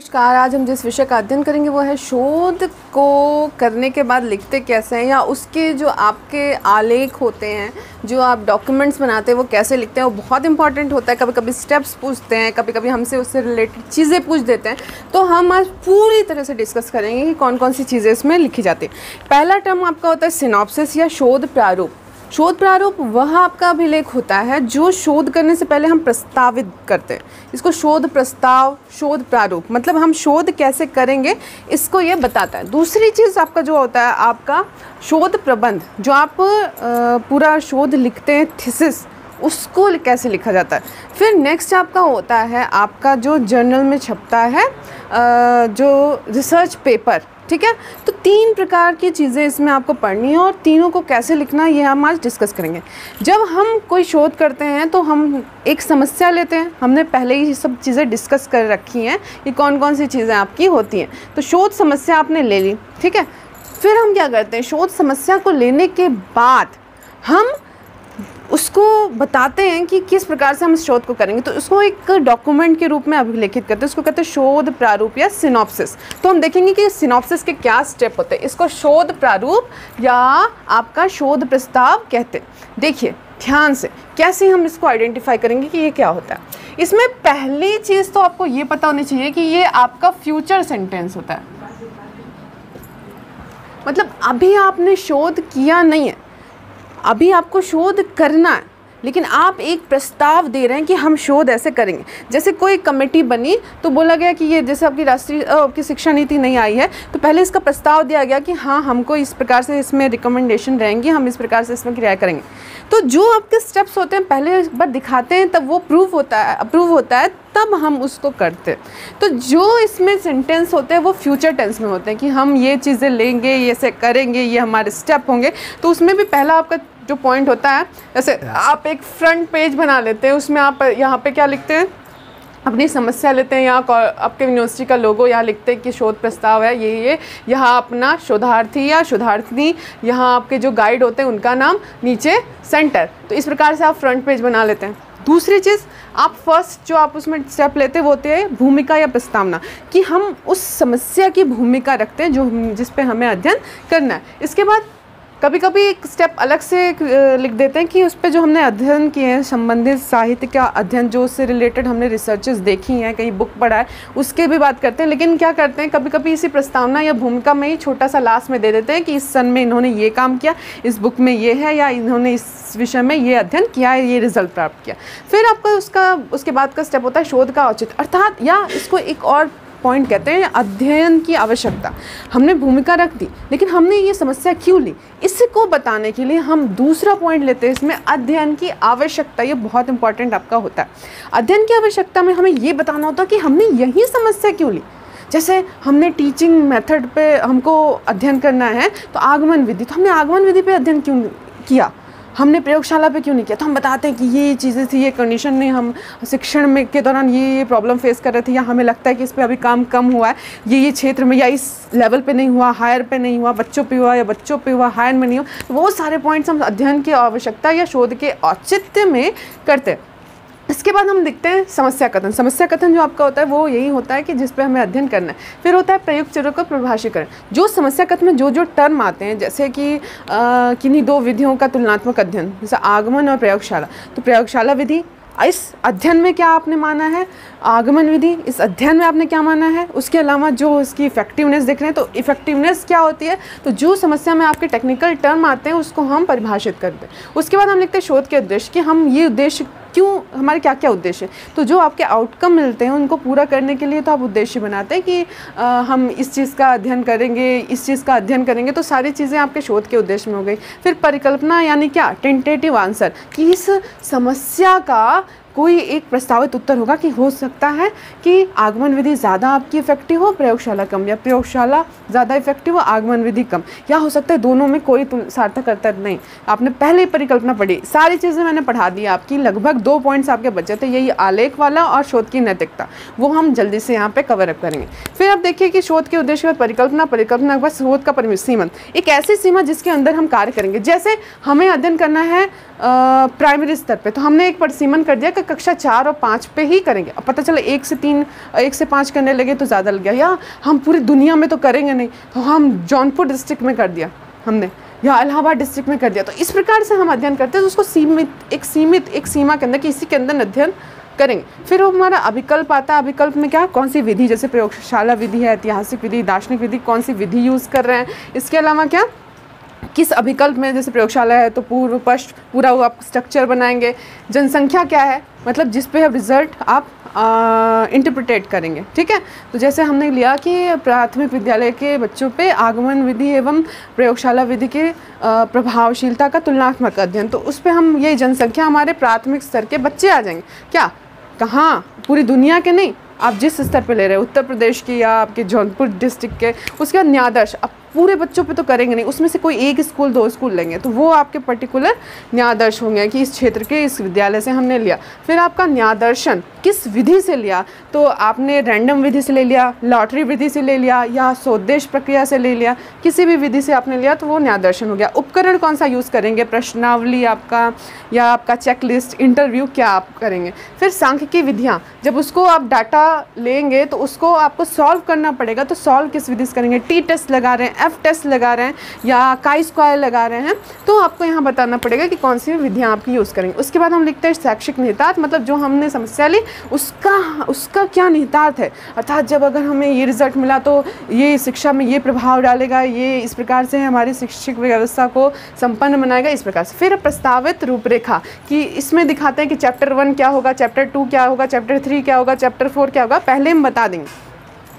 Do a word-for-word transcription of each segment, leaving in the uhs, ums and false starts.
नमस्कार। आज हम जिस विषय का अध्ययन करेंगे वो है शोध को करने के बाद लिखते कैसे हैं, या उसके जो आपके आलेख होते हैं, जो आप डॉक्यूमेंट्स बनाते हैं वो कैसे लिखते हैं। वो बहुत इंपॉर्टेंट होता है। कभी कभी स्टेप्स पूछते हैं, कभी कभी हमसे उससे रिलेटेड चीज़ें पूछ देते हैं। तो हम आज पूरी तरह से डिस्कस करेंगे कि कौन कौन सी चीज़ें इसमें लिखी जाती हैं। पहला टर्म आपका होता है सिनॉप्सिस या शोध प्रारूप। शोध प्रारूप वह आपका अभिलेख होता है जो शोध करने से पहले हम प्रस्तावित करते हैं। इसको शोध प्रस्ताव, शोध प्रारूप, मतलब हम शोध कैसे करेंगे इसको ये बताता है। दूसरी चीज़ आपका जो होता है आपका शोध प्रबंध, जो आप पूरा शोध लिखते हैं, थीसिस, उसको कैसे लिखा जाता है। फिर नेक्स्ट आपका होता है आपका जो जर्नल में छपता है, जो रिसर्च पेपर, ठीक है। तो तीन प्रकार की चीज़ें इसमें आपको पढ़नी है और तीनों को कैसे लिखना है ये हम आज डिस्कस करेंगे। जब हम कोई शोध करते हैं तो हम एक समस्या लेते हैं। हमने पहले ही सब चीज़ें डिस्कस कर रखी हैं कि कौन कौन सी चीज़ें आपकी होती हैं। तो शोध समस्या आपने ले ली, ठीक है। फिर हम क्या करते हैं, शोध समस्या को लेने के बाद हम उसको बताते हैं कि किस प्रकार से हम इस शोध को करेंगे। तो उसको एक डॉक्यूमेंट के रूप में अभिलेखित करते हैं। उसको कहते हैं शोध प्रारूप या सिनॉप्सिस। तो हम देखेंगे कि सिनॉप्सिस के क्या स्टेप होते हैं। इसको शोध प्रारूप या आपका शोध प्रस्ताव कहते हैं। देखिए ध्यान से कैसे हम इसको आइडेंटिफाई करेंगे कि ये क्या होता है। इसमें पहली चीज़ तो आपको ये पता होनी चाहिए कि ये आपका फ्यूचर सेंटेंस होता है, मतलब अभी आपने शोध किया नहीं है, अभी आपको शोध करना है, लेकिन आप एक प्रस्ताव दे रहे हैं कि हम शोध ऐसे करेंगे। जैसे कोई कमेटी बनी तो बोला गया कि ये जैसे आपकी राष्ट्रीय आपकी शिक्षा नीति नहीं आई है, तो पहले इसका प्रस्ताव दिया गया कि हाँ हमको इस प्रकार से इसमें रिकमेंडेशन रहेंगी, हम इस प्रकार से इसमें क्रिया करेंगे। तो जो आपके स्टेप्स होते हैं पहले एक बार दिखाते हैं, तब वो प्रूव होता है, अप्रूव होता है, तब हम उसको करते हैं। तो जो इसमें सेंटेंस होते हैं वो फ्यूचर टेंस में होते हैं कि हम ये चीज़ें लेंगे, ये से करेंगे, ये हमारे स्टेप होंगे। तो उसमें भी पहला आपका जो पॉइंट होता है, जैसे आप एक फ्रंट पेज बना लेते हैं, उसमें आप यहाँ पे क्या लिखते हैं, अपनी समस्या लेते हैं, यहाँ आपके यूनिवर्सिटी का लोगो यहाँ लिखते हैं कि शोध प्रस्ताव है ये ये यहाँ अपना शोधार्थी या शोधार्थिनी, यहाँ आपके जो गाइड होते हैं उनका नाम, नीचे सेंटर। तो इस प्रकार से आप फ्रंट पेज बना लेते हैं। दूसरी चीज़ आप फर्स्ट जो आप उसमें स्टेप लेते हैं वो होते हैं भूमिका या प्रस्तावना, कि हम उस समस्या की भूमिका रखते हैं जो जिस पर हमें अध्ययन करना है। इसके बाद कभी कभी एक स्टेप अलग से लिख देते हैं कि उस पर जो हमने अध्ययन किए हैं, संबंधित साहित्य का अध्ययन, जो उससे रिलेटेड हमने रिसर्चेस देखी हैं, कहीं बुक पढ़ा है, उसके भी बात करते हैं। लेकिन क्या करते हैं, कभी कभी इसी प्रस्तावना या भूमिका में ही छोटा सा लास्ट में दे देते हैं कि इस सन में इन्होंने ये काम किया, इस बुक में ये है, या इन्होंने इस विषय में ये अध्ययन किया है, ये रिजल्ट प्राप्त किया। फिर आपका उसका उसके बाद का स्टेप होता है शोध का औचित्य, अर्थात या इसको एक और पॉइंट कहते हैं अध्ययन की आवश्यकता। हमने भूमिका रख दी, लेकिन हमने ये समस्या क्यों ली, इसको बताने के लिए हम दूसरा पॉइंट लेते हैं, इसमें अध्ययन की आवश्यकता। ये बहुत इंपॉर्टेंट आपका होता है। अध्ययन की आवश्यकता में हमें ये बताना होता है कि हमने यही समस्या क्यों ली। जैसे हमने टीचिंग मेथड पे हमको अध्ययन करना है, तो आगमन विधि, तो हमने आगमन विधि पर अध्ययन क्यों किया, हमने प्रयोगशाला पे क्यों नहीं किया। तो हम बताते हैं कि ये चीज़ें थी, ये कंडीशन में हम शिक्षण में के दौरान ये ये प्रॉब्लम फेस कर रहे थे, या हमें लगता है कि इस पे अभी काम कम हुआ है, ये ये क्षेत्र में, या इस लेवल पे नहीं हुआ, हायर पे नहीं हुआ, बच्चों पे हुआ, या बच्चों पे हुआ हायर में नहीं हुआ। तो वो सारे पॉइंट्स हम अध्ययन की आवश्यकता या शोध के औचित्य में करते हैं। इसके बाद हम देखते हैं समस्या कथन। समस्या कथन जो आपका होता है वो यही होता है कि जिस पर हमें अध्ययन करना है। फिर होता है प्रयुक्त चरों को परिभाषीकरण। जो समस्या कथन में जो जो टर्म आते हैं, जैसे कि किन्हीं दो विधियों का तुलनात्मक अध्ययन, जैसे आगमन और प्रयोगशाला, तो प्रयोगशाला विधि इस अध्ययन में क्या आपने माना है, आगमन विधि इस अध्ययन में आपने क्या माना है, उसके अलावा जो उसकी इफेक्टिवनेस देख रहे हैं, तो इफेक्टिवनेस क्या होती है। तो जो समस्या में आपके टेक्निकल टर्म आते हैं उसको हम परिभाषित करते हैं। उसके बाद हम लिखते हैं शोध के उद्देश्य, कि हम ये उद्देश्य क्यों, हमारे क्या क्या उद्देश्य है। तो जो आपके आउटकम मिलते हैं उनको पूरा करने के लिए तो आप उद्देश्य बनाते हैं कि आ, हम इस चीज़ का अध्ययन करेंगे, इस चीज़ का अध्ययन करेंगे। तो सारी चीज़ें आपके शोध के उद्देश्य में हो गई। फिर परिकल्पना यानी क्या, टेंटेटिव आंसर, कि इस समस्या का कोई एक प्रस्तावित उत्तर होगा, कि हो सकता है कि आगमन विधि ज़्यादा आपकी इफेक्टिव हो, प्रयोगशाला कम, या प्रयोगशाला ज़्यादा इफेक्टिव हो, आगमन विधि कम, या हो सकता है दोनों में कोई सार्थक अंतर नहीं। आपने पहले ही परिकल्पना पढ़ी, सारी चीज़ें मैंने पढ़ा दी आपकी, लगभग दो पॉइंट्स आपके बचे थे, यही आलेख वाला और शोध की नैतिकता, वो हम जल्दी से यहाँ पर कवर अप करेंगे। फिर आप देखिए कि शोध के उद्देश्य और परिकल्पना, परिकल्पना के बाद शोध का परिमित सीमन, एक ऐसी सीमा जिसके अंदर हम कार्य करेंगे। जैसे हमें अध्ययन करना है प्राइमरी स्तर पर, तो हमने एक परिसीमन कर दिया कि कक्षा चार और पाँच पे ही करेंगे। अब पता चला एक से तीन एक से पाँच करने लगे तो ज़्यादा लग गया, या हम पूरी दुनिया में तो करेंगे नहीं तो हम जौनपुर डिस्ट्रिक्ट में कर दिया हमने, या इलाहाबाद डिस्ट्रिक्ट में कर दिया। तो इस प्रकार से हम अध्ययन करते हैं, तो उसको सीमित एक सीमित एक सीमा के अंदर कि इसी के अंदर अध्ययन करेंगे। फिर वो हमारा अभिकल्प आता है। अभिकल्प में क्या, कौन सी विधि, जैसे प्रयोगशाला विधि है, ऐतिहासिक विधि, दार्शनिक विधि, कौन सी विधि यूज़ कर रहे हैं, इसके अलावा क्या किस अभिकल्प में, जैसे प्रयोगशाला है तो पूर्व पश्चिम पूरा वो आप स्ट्रक्चर बनाएंगे। जनसंख्या क्या है, मतलब जिस पे रिजल्ट आप इंटरप्रिटेट करेंगे, ठीक है। तो जैसे हमने लिया कि प्राथमिक विद्यालय के बच्चों पे आगमन विधि एवं प्रयोगशाला विधि के आ, प्रभावशीलता का तुलनात्मक अध्ययन, तो उस पर हम ये जनसंख्या हमारे प्राथमिक स्तर के बच्चे आ जाएंगे। क्या, कहाँ, पूरी दुनिया के नहीं, आप जिस स्तर पे ले रहे हैं उत्तर प्रदेश के या आपके जौनपुर डिस्ट्रिक्ट के। उसके बाद न्यायाधीश, आप पूरे बच्चों पे तो करेंगे नहीं, उसमें से कोई एक स्कूल दो स्कूल लेंगे तो वो आपके पर्टिकुलर न्यायाधीश होंगे कि इस क्षेत्र के इस विद्यालय से हमने लिया। फिर आपका न्यायाधीशन किस विधि से लिया, तो आपने रैंडम विधि से ले लिया, लॉटरी विधि से ले लिया, या स्वदेश प्रक्रिया से ले लिया, किसी भी विधि से आपने लिया तो वो न्यायाधीशन हो गया। उपकरण कौन सा यूज़ करेंगे, प्रश्नावली आपका या आपका चेक लिस्ट, इंटरव्यू क्या आप करेंगे। फिर सांख्यिकी विधियाँ, जब उसको आप डाटा लेंगे तो उसको आपको सॉल्व करना पड़ेगा, तो सॉल्व किस विधि से करेंगे, टी टेस्ट लगा रहे हैं, एफ टेस्ट लगा रहे हैं, या काई स्क्वायर लगा रहे हैं, तो आपको यहाँ बताना पड़ेगा कि कौन सी विधियाँ आपकी यूज़ करेंगे। उसके बाद हम लिखते हैं शैक्षिक निहितार्थ, मतलब जो हमने समस्या ली उसका उसका क्या निहितार्थ है, अर्थात जब अगर हमें ये रिजल्ट मिला तो ये शिक्षा में ये प्रभाव डालेगा, ये इस प्रकार से हमारी शैक्षिक व्यवस्था को संपन्न बनाएगा, इस प्रकार से। फिर प्रस्तावित रूपरेखा, कि इसमें दिखाते हैं कि चैप्टर वन क्या होगा, चैप्टर टू क्या होगा, चैप्टर थ्री क्या होगा, चैप्टर फोर क्या होगा, पहले हम बता देंगे।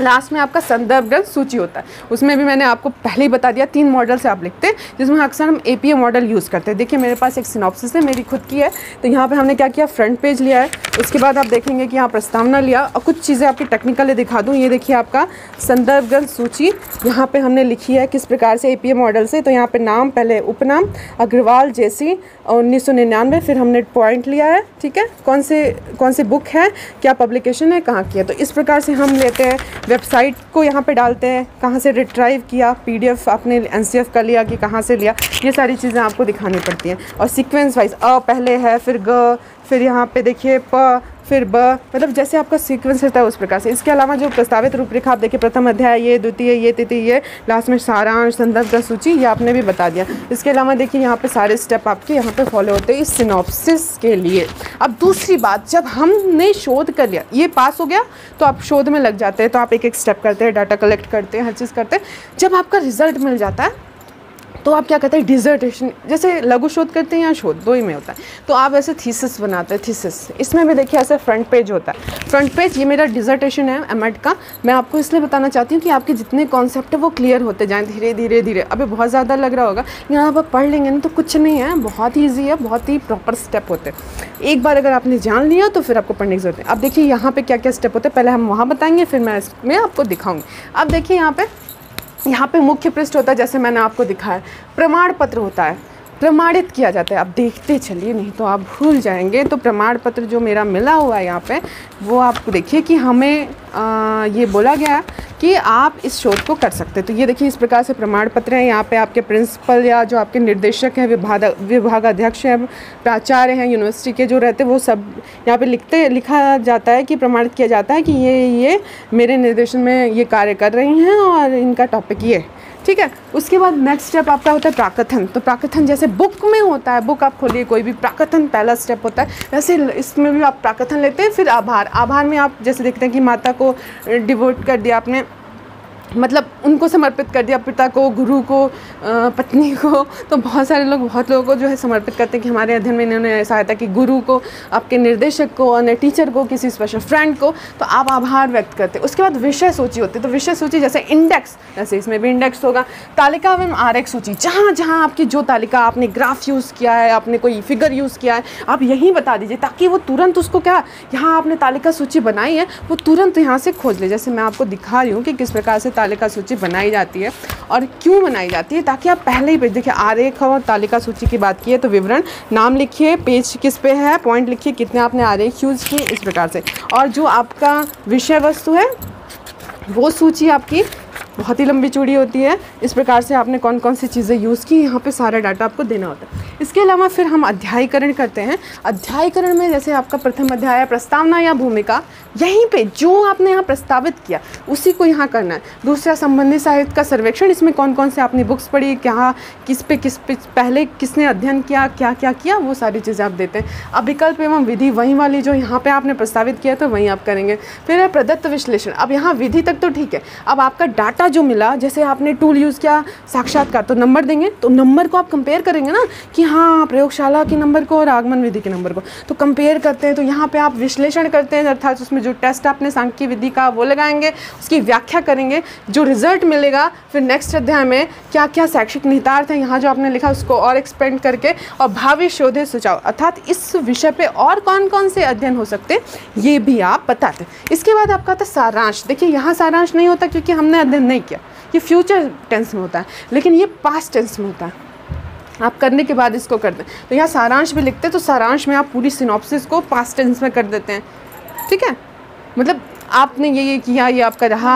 लास्ट में आपका संदर्भ ग्रंथ सूची होता है, उसमें भी मैंने आपको पहले ही बता दिया तीन मॉडल से आप लिखते हैं, जिसमें अक्सर हम एपीए मॉडल यूज़ करते हैं। देखिए मेरे पास एक सिनॉप्सिस है, मेरी खुद की है, तो यहाँ पे हमने क्या किया, फ्रंट पेज लिया है। उसके बाद आप देखेंगे कि यहाँ प्रस्तावना लिया, और कुछ चीज़ें आपकी टेक्निकली दिखा दूँ। ये देखिए आपका संदर्भ ग्रंथ सूची यहाँ पर हमने लिखी है किस प्रकार से एपीए मॉडल से, तो यहाँ पर नाम, पहले उपनाम अग्रवाल जैसी उन्नीस सौ निन्यानवे, फिर हमने पॉइंट लिया है, ठीक है, कौन से कौन सी बुक है, क्या पब्लिकेशन है, कहाँ की है। तो इस प्रकार से हम लेते हैं, वेबसाइट को यहाँ पे डालते हैं, कहाँ से रिट्राइव किया, पीडीएफ आपने एनसीएफ का लिया कि कहाँ से लिया, ये सारी चीज़ें आपको दिखानी पड़ती हैं। और सीक्वेंस वाइज अ पहले है, फिर ग, फिर यहाँ पे देखिए प, फिर ब, मतलब जैसे आपका सीक्वेंस रहता है उस प्रकार से। इसके अलावा जो प्रस्तावित रूपरेखा आप देखिए, प्रथम अध्याय ये, द्वितीय ये, तृतीय ये, लास्ट में सारांश, संदर्भ का सूची, ये आपने भी बता दिया। इसके अलावा देखिए यहाँ पे सारे स्टेप आपके यहाँ पे फॉलो होते हैं इस सिनॉप्सिस के लिए। अब दूसरी बात, जब हमने शोध कर लिया, ये पास हो गया तो आप शोध में लग जाते हैं, तो आप एक एक स्टेप करते हैं, डाटा कलेक्ट करते हैं, हर चीज़ करते हैं। जब आपका रिजल्ट मिल जाता है तो आप क्या कहते हैं, डिजर्टेशन, जैसे लघु शोध करते हैं या शोध, दो ही में होता है, तो आप ऐसे थीसिस बनाते हैं। थीसिस इसमें भी देखिए ऐसे फ्रंट पेज होता है, फ्रंट पेज ये मेरा डिजर्टेशन है एम.एड का। मैं आपको इसलिए बताना चाहती हूँ कि आपके जितने कॉन्सेप्ट है वो क्लियर होते जाएँ धीरे धीरे धीरे। अभी बहुत ज़्यादा लग रहा होगा, यहाँ आप पढ़ लेंगे ना तो कुछ नहीं है, बहुत ईजी है, बहुत ही प्रॉपर स्टेप होते हैं। एक बार अगर आपने जान लिया तो फिर आपको पढ़ने की जरूरत है। अब देखिए यहाँ पर क्या क्या स्टेप होते हैं, पहले हम वहाँ बताएँगे, फिर मैं इसमें आपको दिखाऊँगी। अब देखिए यहाँ पर यहाँ पे मुख्य पृष्ठ होता है, जैसे मैंने आपको दिखाया, प्रमाण पत्र होता है, प्रमाणित किया जाता है। आप देखते चलिए नहीं तो आप भूल जाएंगे। तो प्रमाण पत्र जो मेरा मिला हुआ है यहाँ पे, वो आप देखिए कि हमें आ, ये बोला गया कि आप इस शोध को कर सकते हैं। तो ये देखिए इस प्रकार से प्रमाण पत्र हैं। यहाँ पे आपके प्रिंसिपल या जो आपके निर्देशक हैं, विभाग विभागाध्यक्ष हैं, प्राचार्य हैं यूनिवर्सिटी के जो रहते हैं, वो सब यहाँ पे लिखते लिखा जाता है कि प्रमाणित किया जाता है कि ये ये मेरे निर्देशन में ये कार्य कर रही हैं और इनका टॉपिक ये, ठीक है। उसके बाद नेक्स्ट स्टेप आपका होता है प्राकथन। तो प्राकथन जैसे बुक में होता है, बुक आप खोलिए कोई भी, प्राकथन पहला स्टेप होता है, वैसे इसमें भी आप प्राकथन लेते हैं। फिर आभार, आभार में आप जैसे देखते हैं कि माता को डिवोट कर दिया आपने, मतलब उनको समर्पित कर दिया, पिता को, गुरु को, पत्नी को। तो बहुत सारे लोग बहुत लोगों को जो है समर्पित करते हैं कि हमारे अध्ययन में इन्होंने सहायता की, गुरु को, आपके निर्देशक को, अन्य टीचर को, किसी स्पेशल फ्रेंड को, तो आप आभार व्यक्त करते हैं। उसके बाद विषय सूची होती है। तो विषय सूची जैसे इंडेक्स, जैसे इसमें भी इंडेक्स होगा, तालिका एवं आरेख सूची, जहाँ जहाँ आपकी जो तालिका, आपने ग्राफ यूज़ किया है, आपने कोई फिगर यूज़ किया है, आप यहीं बता दीजिए ताकि वो तुरंत उसको क्या, यहाँ आपने तालिका सूची बनाई है, वो तुरंत यहाँ से खोज ले। जैसे मैं आपको दिखा रही हूँ कि किस प्रकार से तालिका सूची बनाई जाती है और क्यों बनाई जाती है, ताकि आप पहले ही पेज देखिए। आरेख और तालिका सूची की बात की है तो विवरण, नाम लिखिए, पेज किस पे है, पॉइंट लिखिए, कितने आपने आरेख यूज़ किए, इस प्रकार से। और जो आपका विषय वस्तु है वो सूची आपकी बहुत ही लंबी चूड़ी होती है। इस प्रकार से आपने कौन कौन सी चीज़ें यूज़ की, यहाँ पे सारा डाटा आपको देना होता है। इसके अलावा फिर हम अध्यायीकरण करते हैं। अध्यायीकरण में जैसे आपका प्रथम अध्याय है प्रस्तावना या भूमिका, यहीं पे जो आपने यहाँ प्रस्तावित किया उसी को यहाँ करना है। दूसरा संबंधित साहित्य का सर्वेक्षण, इसमें कौन कौन से आपने बुक्स पढ़ी, क्या किस पे किस पे पहले किसने अध्ययन किया, क्या क्या किया, वो सारी चीज़ें आप देते हैं। अब विकल्प एवं विधि वहीं वाली जो यहाँ पर आपने प्रस्तावित किया तो वहीं आप करेंगे। फिर है प्रदत्त विश्लेषण। अब यहाँ विधि तक तो ठीक है, अब आपका डाटा जो मिला, जैसे आपने टूल यूज़ किया साक्षात्कार, तो नंबर देंगे तो नंबर को आप कंपेयर करेंगे ना कि हाँ प्रयोगशाला के नंबर को और आगमन विधि के नंबर को तो कंपेयर करते हैं। तो यहाँ पे आप विश्लेषण करते हैं, अर्थात उसमें जो टेस्ट आपने सांख्यिकी विधि का वो लगाएंगे, उसकी व्याख्या करेंगे, जो रिजल्ट मिलेगा फिर नेक्स्ट अध्याय में क्या क्या शैक्षिक निहितार्थ हैं यहाँ जो आपने लिखा उसको और एक्सपेंड करके, और भावी शोधे सुझाव अर्थात इस विषय पर और कौन कौन से अध्ययन हो सकते ये भी आप बताते। इसके बाद आपका था सारांश। देखिए यहाँ सारांश नहीं होता क्योंकि हमने अध्ययन नहीं किया, ये फ्यूचर टेंस में होता है, लेकिन ये पास्ट टेंस में होता है। आप करने के बाद इसको कर दें तो यहाँ सारांश भी लिखते हैं, तो सारांश में आप पूरी सिनॉप्सिस को पास्ट टेंस में कर देते हैं। ठीक है, मतलब आपने ये ये किया, ये आपका रहा,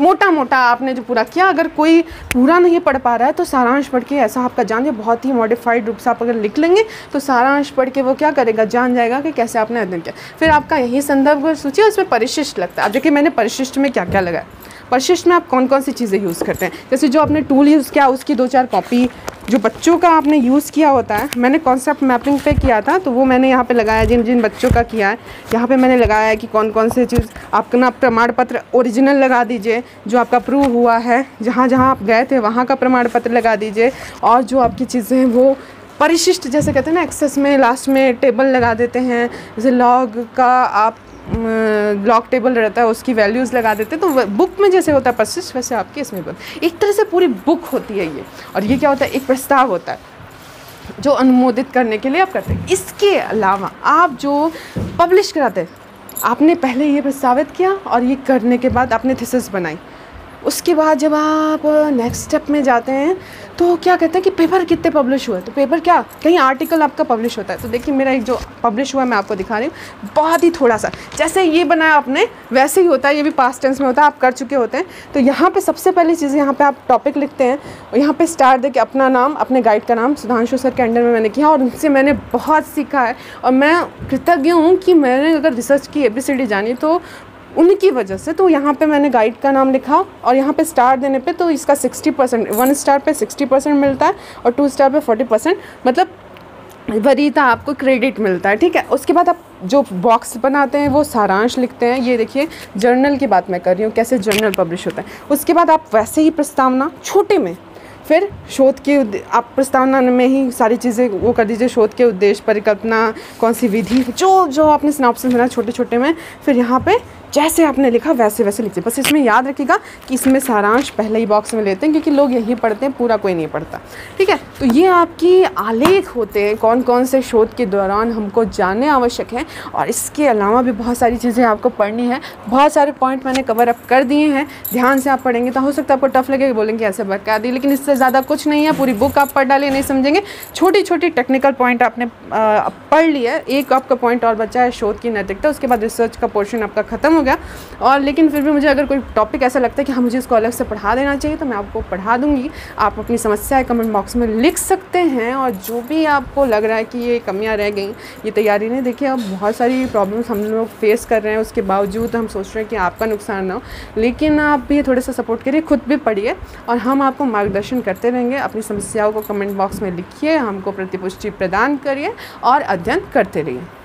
मोटा मोटा आपने जो पूरा किया। अगर कोई पूरा नहीं पढ़ पा रहा है तो सारांश पढ़ के ऐसा आपका जान जाए, बहुत ही मॉडिफाइड रूप से आप अगर लिख लेंगे तो सारांश पढ़ के वो क्या करेगा, जान जाएगा कि कैसे आपने अध्ययन किया। फिर आपका यही संदर्भ सूची है, उसमें परिशिष्ट लगता है। अब देखिए मैंने परिशिष्ट में क्या क्या लगाया, परिशिष्ट में आप कौन कौन सी चीज़ें यूज़ करते हैं, जैसे जो आपने टूल यूज़ किया उसकी दो चार कॉपी, जो बच्चों का आपने यूज़ किया होता है, मैंने कॉन्सेप्ट मैपिंग पे किया था तो वो मैंने यहाँ पे लगाया, जिन जिन बच्चों का किया है यहाँ पे मैंने लगाया है कि कौन कौन से चीज़ आपका ना प्रमाण पत्र ओरिजिनल लगा दीजिए, जो आपका प्रूव हुआ है जहाँ जहाँ आप गए थे वहाँ का प्रमाण पत्र लगा दीजिए, और जो आपकी चीज़ें हैं वो परिशिष्ट जैसे कहते हैं ना, एक्सेस में लास्ट में टेबल लगा देते हैं, जैसे लॉग का आप लॉक टेबल रहता है उसकी वैल्यूज़ लगा देते हैं, तो बुक में जैसे होता है परिशिष्ट वैसे आपके इसमें बनता, एक तरह से पूरी बुक होती है ये। और ये क्या होता है, एक प्रस्ताव होता है जो अनुमोदित करने के लिए आप करते हैं। इसके अलावा आप जो पब्लिश कराते हैं, आपने पहले ये प्रस्तावित किया और ये करने के बाद आपने थीसिस बनाई, उसके बाद जब आप नेक्स्ट स्टेप में जाते हैं तो क्या कहते हैं कि पेपर कितने पब्लिश हुए, तो पेपर क्या कहीं आर्टिकल आपका पब्लिश होता है। तो देखिए मेरा एक जो पब्लिश हुआ मैं आपको दिखा रही हूँ, बहुत ही थोड़ा सा, जैसे ये बनाया आपने वैसे ही होता है, ये भी पास्ट टेंस में होता है, आप कर चुके होते हैं। तो यहाँ पे सबसे पहली चीज़, यहाँ पे आप टॉपिक लिखते हैं और यहाँ पे स्टार दे के अपना नाम, अपने गाइड का नाम, सुधांशु सर के अंडर में मैंने किया और उनसे मैंने बहुत सीखा है और मैं कृतज्ञ हूँ कि मैंने अगर रिसर्च की ए बी सी डी जानी तो उनकी वजह से। तो यहाँ पे मैंने गाइड का नाम लिखा और यहाँ पे स्टार देने पे तो इसका साठ परसेंट, वन स्टार पे साठ परसेंट मिलता है और टू स्टार पे चालीस परसेंट, मतलब वरीता आपको क्रेडिट मिलता है। ठीक है, उसके बाद आप जो बॉक्स बनाते हैं वो सारांश लिखते हैं। ये देखिए जर्नल की बात मैं कर रही हूँ, कैसे जर्नल पब्लिश होता है। उसके बाद आप वैसे ही प्रस्तावना छोटे में, फिर शोध के आप प्रस्तावना में ही सारी चीज़ें वो कर दीजिए, शोध के उद्देश्य, परिकल्पना, कौन सी विधि, जो जो आपने सिनॉप्सिस बनाया छोटे छोटे में, फिर यहाँ पे जैसे आपने लिखा वैसे वैसे लिखिए। बस इसमें याद रखिएगा कि इसमें सारांश पहले ही बॉक्स में लेते हैं क्योंकि लोग यही पढ़ते हैं, पूरा कोई नहीं पढ़ता। ठीक है, तो ये आपकी आलेख होते हैं, कौन कौन से शोध के दौरान हमको जानने आवश्यक हैं। और इसके अलावा भी बहुत सारी चीज़ें आपको पढ़नी है, बहुत सारे पॉइंट मैंने कवर अप कर दिए हैं। ध्यान से आप पढ़ेंगे तो हो सकता है आपको टफ लगे, बोलेंगे ऐसे बता दी, लेकिन इससे ज़्यादा कुछ नहीं है। पूरी बुक आप पढ़ डालिए, नहीं समझेंगे। छोटी छोटी टेक्निकल पॉइंट आपने पढ़ लिया है। एक आपका पॉइंट और बचा है शोध की नैतिकता, उसके बाद रिसर्च का पोर्शन आपका खत्म हो गया। और लेकिन फिर भी मुझे अगर कोई टॉपिक ऐसा लगता है कि हाँ मुझे इसको अलग से पढ़ा देना चाहिए तो मैं आपको पढ़ा दूंगी। आप अपनी समस्या कमेंट बॉक्स में लिख सकते हैं और जो भी आपको लग रहा है कि ये कमियां रह गई, ये तैयारी नहीं, देखिए अब बहुत सारी प्रॉब्लम्स हम लोग फेस कर रहे हैं, उसके बावजूद हम सोच रहे हैं कि आपका नुकसान ना हो, लेकिन आप भी थोड़ा सा सपोर्ट करिए, खुद भी पढ़िए और हम आपको मार्गदर्शन करते रहेंगे। अपनी समस्याओं को कमेंट बॉक्स में लिखिए, हमको प्रतिपुष्टि प्रदान करिए और अध्ययन करते रहिए।